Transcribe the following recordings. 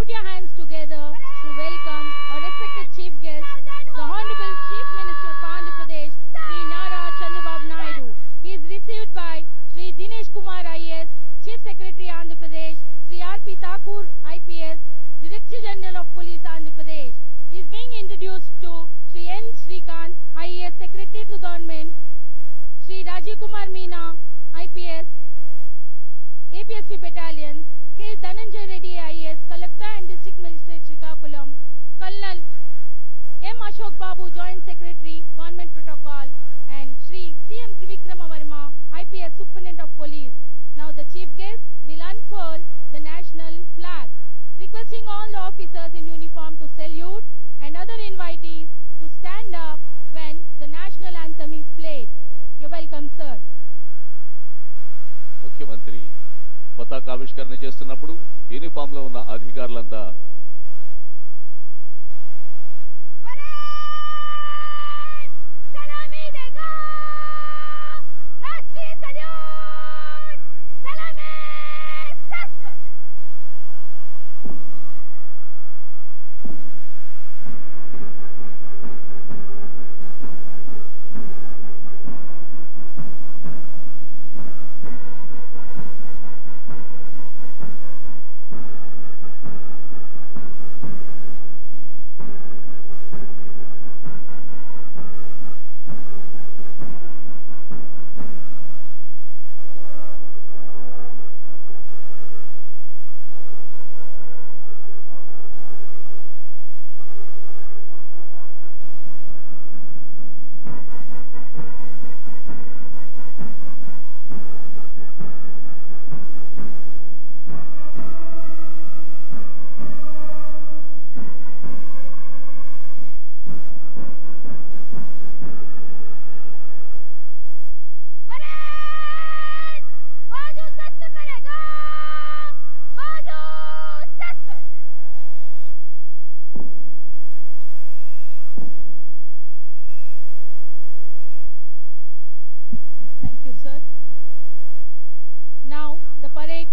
Put your hands together to welcome our respected chief guest, the Honorable Chief Minister of Andhra Pradesh, Sri Nara Chandrababu Naidu. He is received by Sri Dinesh Kumar IAS, Chief Secretary Andhra Pradesh, Sri R.P. Thakur IPS, Director General of Police Andhra Pradesh. He is being introduced to Sri N. Srikanth IAS, Secretary to Government, Sri Raji Kumar Meena IPS, APSP Battalions, Dananjay Reddy IAS, Collector and District Magistrate Srikakulam, Colonel M. Ashok Babu, Joint Secretary, Government Protocol, and Sri CM Trivikrama Varma, IPS Superintendent of Police. Now the Chief Guest will unfurl the national flag, requesting all the officers in uniform to salute and other invitees to stand up when the national anthem is played. You're welcome, sir. Mukhya Mantri. పతాకావిష్కరణ చేస్తున్నప్పుడు యూనిఫామ్లో ఉన్న అధికారులంతా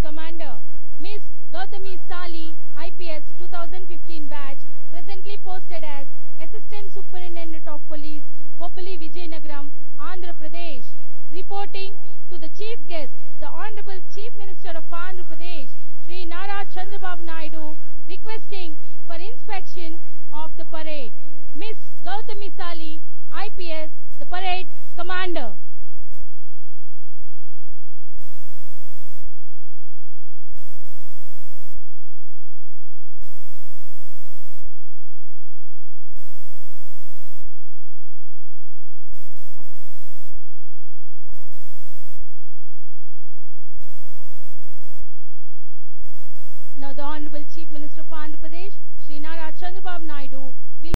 Commander, Miss Gautami Sali, IPS 2015 batch, presently posted as Assistant Superintendent of Police, Bhopali Vijayanagram, Andhra Pradesh, reporting to the Chief Guest, the Honorable Chief Minister of Andhra Pradesh, Sri Nara Chandrababu Naidu, requesting for inspection of the parade. Miss Gautami Sali, IPS, the Parade Commander. Now the Honorable Chief Minister of Andhra Pradesh, Sri Nara Chandrababu Naidu,